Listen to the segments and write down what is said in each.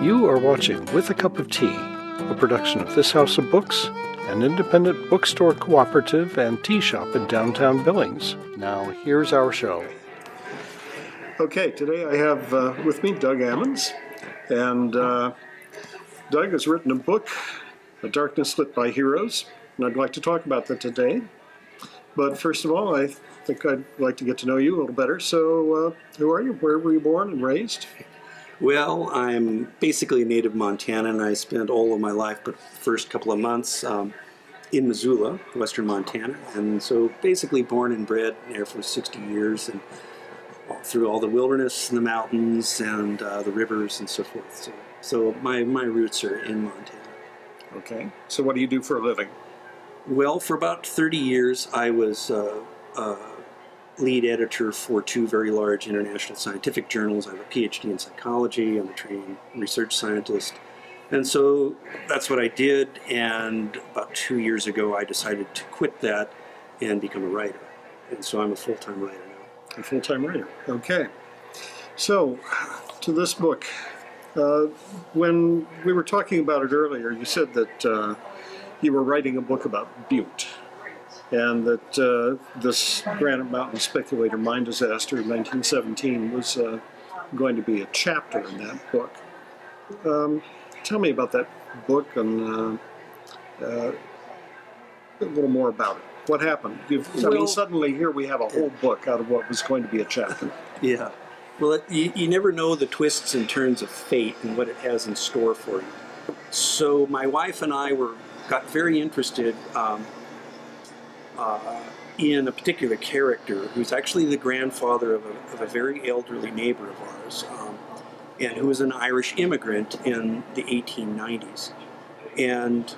You are watching With a Cup of Tea, a production of This House of Books, an independent bookstore cooperative and tea shop in downtown Billings. Now, here's our show. Okay, today I have with me Doug Ammons, and Doug has written a book, A Darkness Lit by Heroes, and I'd like to talk about that today. But first of all, I think I'd like to get to know you a little better. So, who are you? Where were you born and raised? Well, I'm basically a native Montanan. I spent all of my life, but the first couple of months, in Missoula, western Montana. And so basically born and bred there for 60 years and through all the wilderness and the mountains and the rivers and so forth. So my roots are in Montana. Okay. So what do you do for a living? Well, for about 30 years, I was lead editor for two very large international scientific journals. I have a PhD in psychology. I'm a trained research scientist. And so that's what I did. And about 2 years ago, I decided to quit that and become a writer. And so I'm a full-time writer now. A full-time writer. Okay. So to this book, when we were talking about it earlier, you said that you were writing a book about Butte, and that this Granite Mountain-Speculator Mine disaster in 1917 was going to be a chapter in that book. Tell me about that book and a little more about it. What happened? Suddenly here we have a whole book out of what was going to be a chapter. Yeah. Well, you never know the twists and turns of fate and what it has in store for you. So my wife and I got very interested in a particular character who's actually the grandfather of a very elderly neighbor of ours, and who was an Irish immigrant in the 1890s. And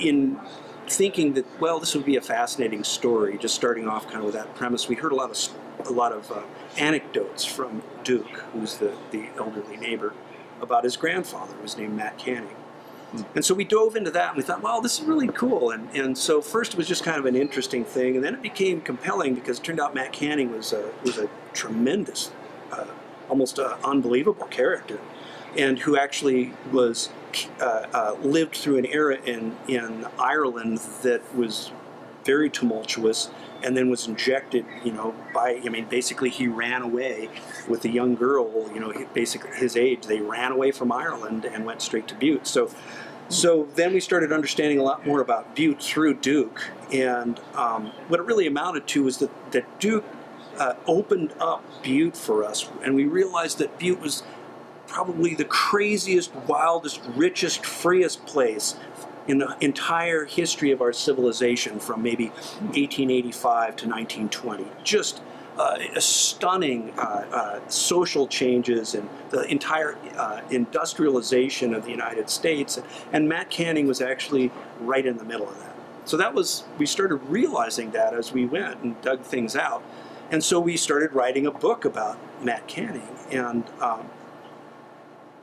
in thinking that, well, this would be a fascinating story, just starting off kind of with that premise, we heard a lot of anecdotes from Duke, who's the elderly neighbor, about his grandfather, who was named Matt Canning. And so we dove into that and we thought, wow, this is really cool. And so first it was just kind of an interesting thing, and then it became compelling because it turned out Matt Canning was a tremendous, almost unbelievable character, and who actually was lived through an era in Ireland that was very tumultuous, and then was injected, basically he ran away with a young girl, basically his age. They ran away from Ireland and went straight to Butte. So then we started understanding a lot more about Butte through Duke, and what it really amounted to was that Duke opened up Butte for us, and we realized that Butte was probably the craziest, wildest, richest, freest place in the entire history of our civilization, from maybe 1885 to 1920. Just a stunning social changes and the entire industrialization of the United States. And Matt Canning was actually right in the middle of that. So we started realizing that as we went and dug things out. And so we started writing a book about Matt Canning. And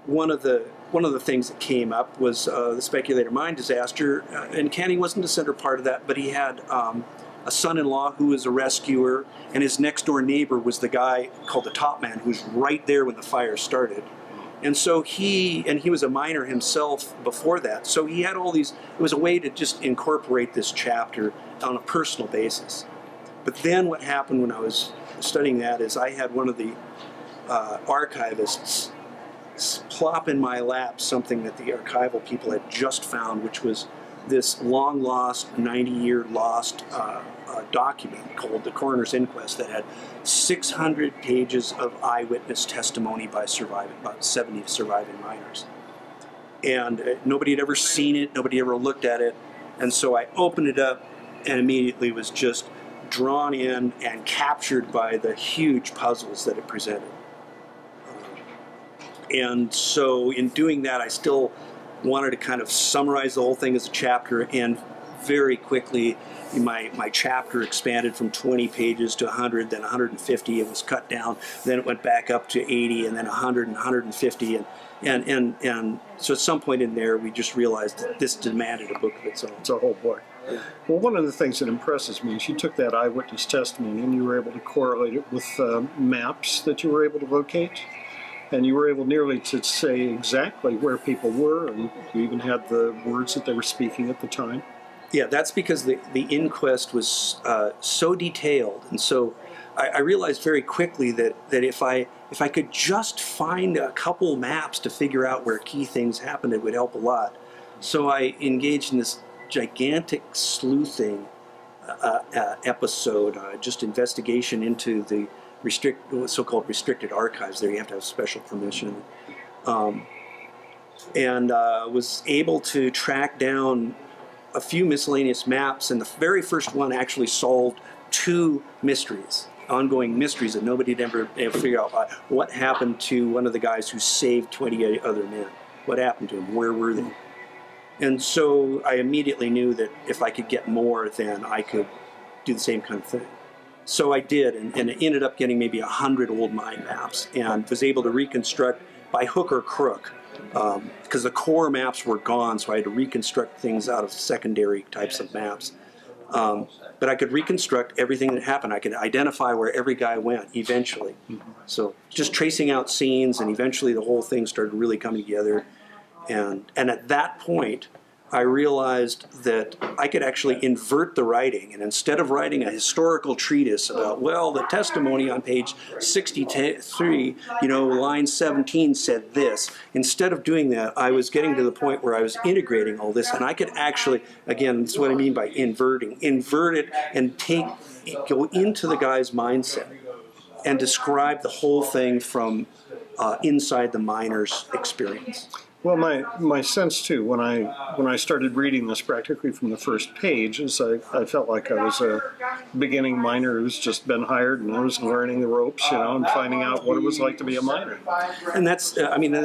one of the things that came up was the Speculator Mine disaster, and Canning wasn't a center part of that, but he had a son-in-law who was a rescuer, and his next-door neighbor was the guy called the Top Man, who was right there when the fire started. And so he was a miner himself before that, so he had all these, it was a way to just incorporate this chapter on a personal basis. But then what happened when I was studying that is I had one of the archivists plop in my lap something that the archival people had just found, which was this long-lost, 90-year-lost document called the Coroner's Inquest that had 600 pages of eyewitness testimony by about 70 surviving miners. And nobody had ever seen it, nobody ever looked at it, and so I opened it up and immediately was just drawn in and captured by the huge puzzles that it presented. And so in doing that, I still wanted to kind of summarize the whole thing as a chapter, and very quickly my chapter expanded from 20 pages to 100, then 150. It was cut down, then it went back up to 80, and then 100 and 150. And so at some point in there, we just realized that this demanded a book of its own. It's a whole book. Well, one of the things that impresses me is you took that eyewitness testimony and you were able to correlate it with maps that you were able to locate, and you were able nearly to say exactly where people were, and you even had the words that they were speaking at the time. Yeah, that's because the inquest was so detailed, and so I realized very quickly that if I could just find a couple maps to figure out where key things happened, it would help a lot. So I engaged in this gigantic sleuthing episode, just investigation into the so-called restricted archives. There you have to have special permission. And was able to track down a few miscellaneous maps, and the very first one actually solved two mysteries, ongoing mysteries that nobody had ever figured out. What happened to one of the guys who saved 28 other men? What happened to him? Where were they? And so I immediately knew that if I could get more, then I could do the same kind of thing. So I did, and it ended up getting maybe 100 old mine maps, and was able to reconstruct by hook or crook, because the core maps were gone, so I had to reconstruct things out of secondary types of maps. But I could reconstruct everything that happened. I could identify where every guy went eventually. So just tracing out scenes, and eventually the whole thing started really coming together. And at that point, I realized that I could actually invert the writing, and instead of writing a historical treatise about, well, the testimony on page 63, you know, line 17 said this, instead of doing that, I was getting to the point where I was integrating all this, and I could actually, again, that's what I mean by inverting, invert it and go into the guy's mindset and describe the whole thing from inside the miner's experience. Well, my sense, too, when I started reading this practically from the first page, is I felt like I was a beginning miner who's just been hired, and I was learning the ropes, you know, and finding out what it was like to be a miner. And that's, I mean,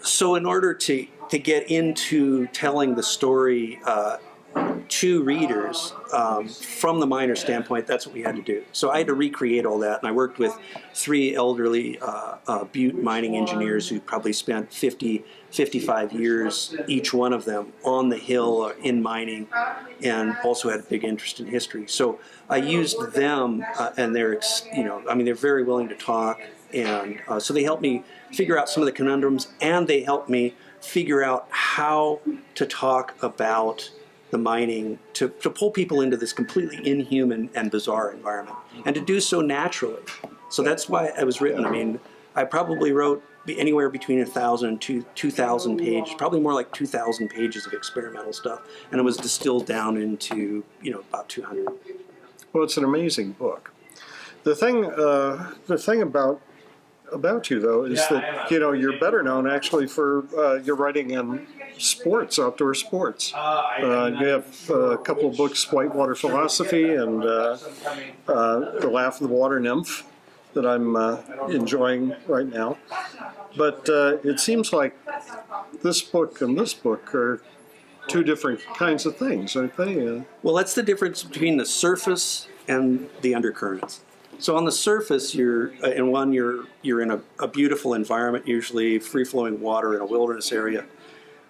so in order to get into telling the story to readers from the miner standpoint, that's what we had to do. So I had to recreate all that, and I worked with three elderly Butte mining engineers who probably spent 50, 55 years, each one of them, on the hill in mining, and also had a big interest in history. So I used them, and they're, you know, I mean, they're very willing to talk, and so they helped me figure out some of the conundrums, and they helped me figure out how to talk about the mining, to pull people into this completely inhuman and bizarre environment, and to do so naturally. So that's why it was written. I mean, I probably wrote anywhere between 1,000 to 2,000 pages, probably more like 2,000 pages of experimental stuff, and it was distilled down into, you know, about 200. Well, it's an amazing book. The thing about you, though, is that, you know, you're better known actually for your writing in sports, outdoor sports. You have a couple of books, White Water Philosophy and The Laugh of the Water Nymph, that I'm enjoying right now. But it seems like this book and this book are two different kinds of things, aren't they? Well, that's the difference between the surface and the undercurrents. So on the surface, you're in a beautiful environment, usually free-flowing water in a wilderness area.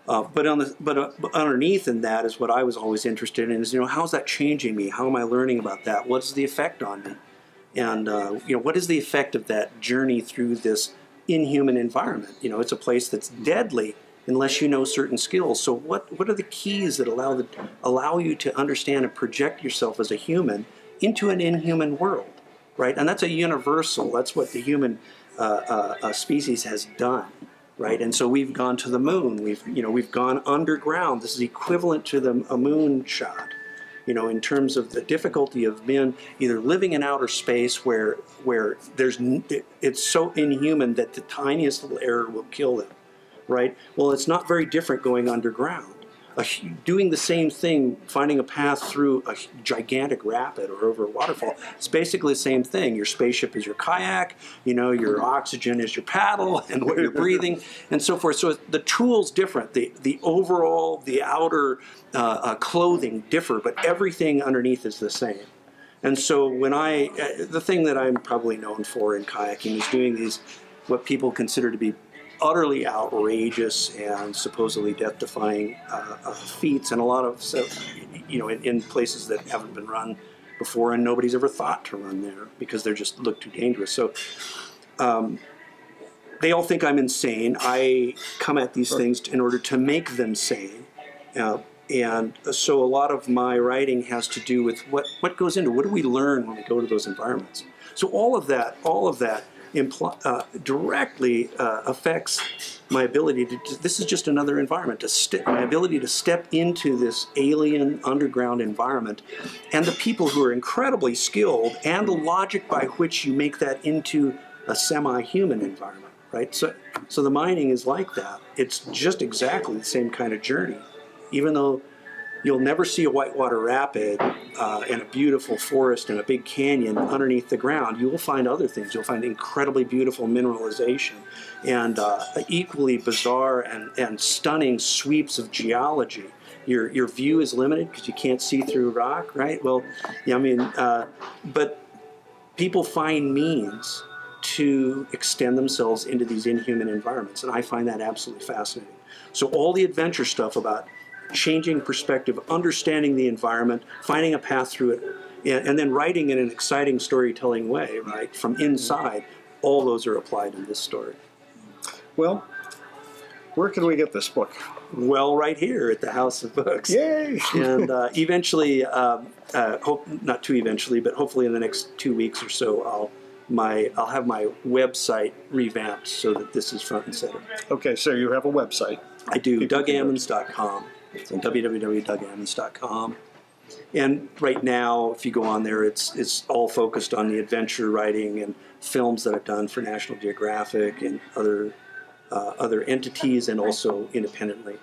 But underneath in that is what I was always interested in, is, you know, how's that changing me? How am I learning about that? What's the effect on me? And you know, what is the effect of that journey through this inhuman environment? You know, it's a place that's deadly unless you know certain skills. So what are the keys that allow you to understand and project yourself as a human into an inhuman world? Right? And that's a universal. That's what the human species has done, right? And so we've gone to the moon. We've gone underground. This is equivalent to a moon shot, you know, in terms of the difficulty of men either living in outer space where it's so inhuman that the tiniest little error will kill them, right? Well, it's not very different going underground. Doing the same thing, finding a path through a gigantic rapid or over a waterfall, it's basically the same thing. Your spaceship is your kayak, you know, your oxygen is your paddle and what you're breathing, and so forth. So the tool's different. The overall, the outer clothing differ, but everything underneath is the same. And so when the thing that I'm probably known for in kayaking is doing these, what people consider to be utterly outrageous and supposedly death-defying feats, and a lot of, so, you know, in places that haven't been run before, and nobody's ever thought to run there because they're just look too dangerous. So they all think I'm insane. I come at these things in order to make them sane. And so a lot of my writing has to do with what goes into, what do we learn when we go to those environments? So all of that directly affects my ability to, this is just another environment, my ability to step into this alien underground environment, and the people who are incredibly skilled, and the logic by which you make that into a semi-human environment, right? So the mining is like that. It's just exactly the same kind of journey. Even though you'll never see a whitewater rapid and a beautiful forest and a big canyon underneath the ground, you will find other things. You'll find incredibly beautiful mineralization and equally bizarre and stunning sweeps of geology. Your view is limited because you can't see through rock, right? Well, yeah, I mean, but people find means to extend themselves into these inhuman environments, and I find that absolutely fascinating. So all the adventure stuff about changing perspective, understanding the environment, finding a path through it, and then writing in an exciting storytelling way, right, from inside, all those are applied in this story. Well, where can we get this book? Well, right here at the House of Books. Yay! And eventually, not too eventually, but hopefully in the next 2 weeks or so, I'll have my website revamped so that this is front and center. Okay, so you have a website. I do, DougAmmons.com. It's www.DougAmmons.com. And right now, if you go on there, it's all focused on the adventure writing and films that I've done for National Geographic and other entities, and also independently.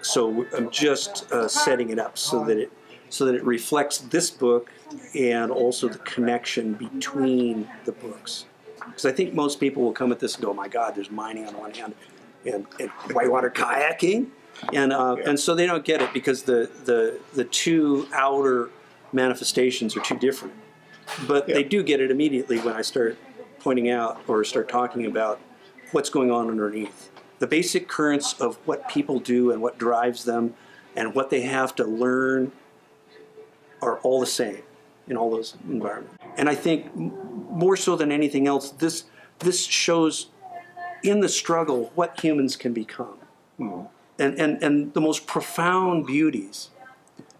So I'm just setting it up so that it reflects this book and also the connection between the books. Because I think most people will come at this and go, oh my God, there's mining on the one hand and whitewater kayaking. And so they don't get it because the two outer manifestations are too different. But they do get it immediately when I start pointing out or start talking about what's going on underneath. The basic currents of what people do and what drives them and what they have to learn are all the same in all those environments. And I think more so than anything else, this shows in the struggle what humans can become. Mm. And the most profound beauties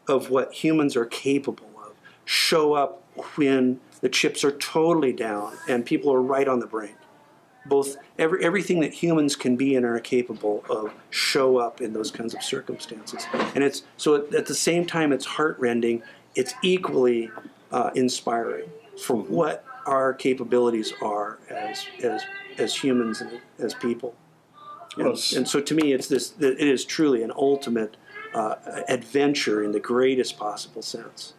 of what humans are capable of show up when the chips are totally down and people are right on the brink. Both everything that humans can be and are capable of show up in those kinds of circumstances. And it's so at the same time it's heartrending, it's equally inspiring for what our capabilities are as humans and as people. And so to me, it is truly an ultimate adventure in the greatest possible sense.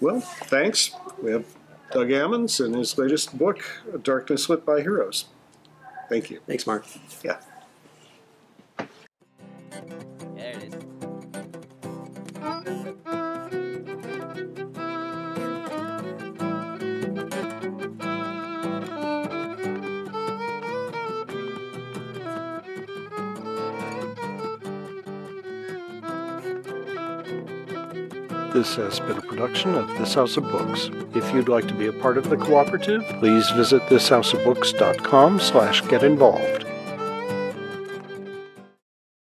Well, thanks. We have Doug Ammons and his latest book, A Darkness Lit by Heroes. Thank you. Thanks, Mark. Yeah. There it is. This has been a production of This House of Books. If you'd like to be a part of the cooperative, please visit thishouseofbooks.com/get involved.